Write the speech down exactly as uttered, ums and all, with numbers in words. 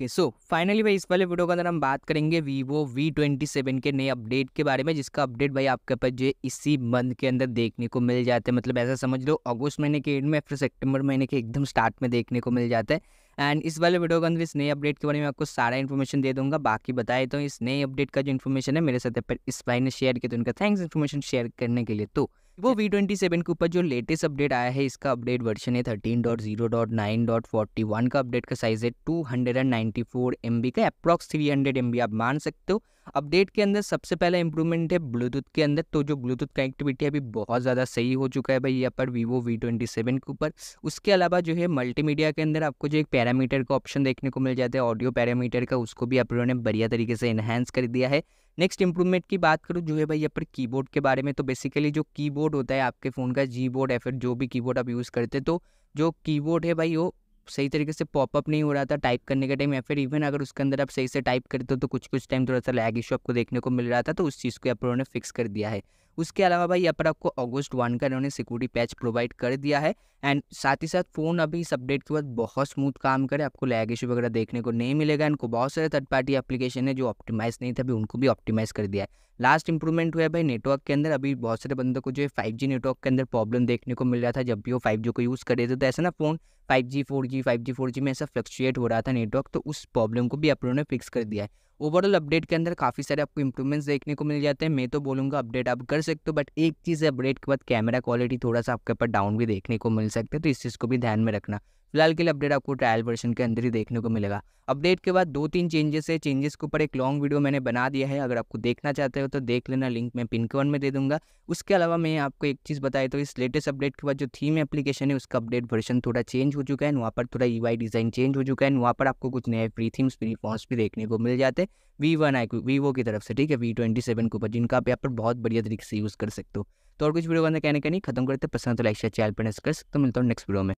Okay so finally भाई इस वाले वीडियो के अंदर हम बात करेंगे Vivo वी ट्वेंटी सेवन के नए अपडेट के बारे में, जिसका अपडेट भाई आपके पास जो इसी मंथ के अंदर देखने को मिल जाता है। मतलब ऐसा समझ लो अगस्त महीने के एंड में फिर सितंबर महीने के एकदम स्टार्ट में देखने को मिल जाता है। एंड इस वाले वीडियो के अंदर इस नए अपडेट के बारे में आपको सारा इन्फॉर्मेशन दे दूंगा। बाकी बताए तो इस नए अपडेट का जो इन्फॉर्मेशन है मेरे साथ पर इस भाई ने शेयर किया, तो उनका थैंक्स इन्फॉर्मेशन शेयर करने के लिए। तो वो वी ट्वेंटी सेवन के ऊपर जो लेटेस्ट अपडेट आया है, इसका अपडेट वर्जन है thirteen dot zero dot nine dot forty one का। अपडेट का साइज है two hundred ninety four M B का, approx three hundred M B आप मान सकते हो। अपडेट के अंदर सबसे पहला इंप्रूवमेंट है ब्लूटूथ के अंदर, तो जो ब्लूटूथ कनेक्टिविटी अभी बहुत ज़्यादा सही हो चुका है भाई यहाँ पर Vivo वी ट्वेंटी सेवन के ऊपर। उसके अलावा जो है मल्टीमीडिया के अंदर आपको जो एक पैरामीटर का ऑप्शन देखने को मिल जाता है, ऑडियो पैरामीटर का, उसको भी आप लोगों ने बढ़िया तरीके से इन्हांस कर दिया है। नेक्स्ट इंप्रूवमेंट की बात करूँ जो है भाई यहाँ पर कीबोर्ड के बारे में, तो बेसिकली जो कीबोर्ड होता है आपके फ़ोन का जी बोर्ड या फिर जो भी कीबोर्ड आप यूज़ करते हैं, तो जो कीबोर्ड है भाई वो सही तरीके से पॉपअप नहीं हो रहा था टाइप करने के टाइम, या फिर इवन अगर उसके अंदर आप सही से टाइप करते हो तो कुछ कुछ टाइम थोड़ा सा लैग इशू आपको देखने को मिल रहा था, तो उस चीज़ को यहाँ पर उन्होंने फिक्स कर दिया है। उसके अलावा भाई यहाँ पर आपको अगस्त वन का इन्होंने सिक्योरिटी पैच प्रोवाइड कर दिया है। एंड साथ ही साथ फ़ोन अभी इस अपडेट के बाद बहुत स्मूथ काम करे, आपको लैग इशू वगैरह देखने को नहीं मिलेगा। इनको बहुत सारे थर्ड पार्टी एप्लीकेशन है जो ऑप्टिमाइज़ नहीं था, अभी उनको भी ऑप्टिमाइज़ कर दिया है। लास्ट इंप्रूवमेंट हुआ है भाई नेटवर्क के अंदर, अभी बहुत सारे बंदों को जो है फाइव जी नेटवर्क के अंदर प्रॉब्लम देखने को मिल रहा था। जब भी वो फाइव जी को यूज़ कर रहे थे तो ऐसा ना phone five G four G five G four G में ऐसा फ्लक्चुएट हो रहा था नेटवर्क, तो उस प्रॉब्लम को भी आप लोगों ने फिक्स कर दिया है। ओवरऑल अपडेट के अंदर काफ़ी सारे आपको इंप्रूवमेंट्स देखने को मिल जाते हैं। मैं तो बोलूँगा अपडेट आप कर सकते हो, बट एक चीज़ है अपडेट के बाद कैमरा क्वालिटी थोड़ा सा आपके ऊपर डाउन भी देखने को मिल सकता है, तो इस चीज़ को भी ध्यान में रखना। फिलहाल के लिए अपडेट आपको ट्रायल वर्जन के अंदर ही देखने को मिलेगा। अपडेट के बाद दो तीन चेंजेस है, चेंजेस के ऊपर एक लॉन्ग वीडियो मैंने बना दिया है, अगर आपको देखना चाहते हो तो देख लेना, लिंक मैं पिन कमेंट में दे दूंगा। उसके अलावा मैं आपको एक चीज़ बताई तो इस लेटेस्ट अपडेट के बाद जो थीम एप्लीकेशन है उसका अपडेट वर्जन थोड़ा चेंज हो चुका है, वहाँ पर थोड़ा यूआई डिज़ाइन चेंज हो चुका है, वहाँ पर आपको कुछ नए फ्री थीम्स फ्री फॉन्ट्स भी देखने को मिल जाते हैं वी वन आई वीवो की तरफ से, ठीक है वी ट्वेंटी सेवन के ऊपर, जिनका आप यहाँ पर बहुत बढ़िया तरीके से यूज़ कर सकते हो। तो और कुछ वीडियो का कहने का नहीं, खत्म करते, पसंद तो लाइक शेयर चैनल पर नस कर सकते हो। मिलता हूँ नेक्स्ट वीडियो में।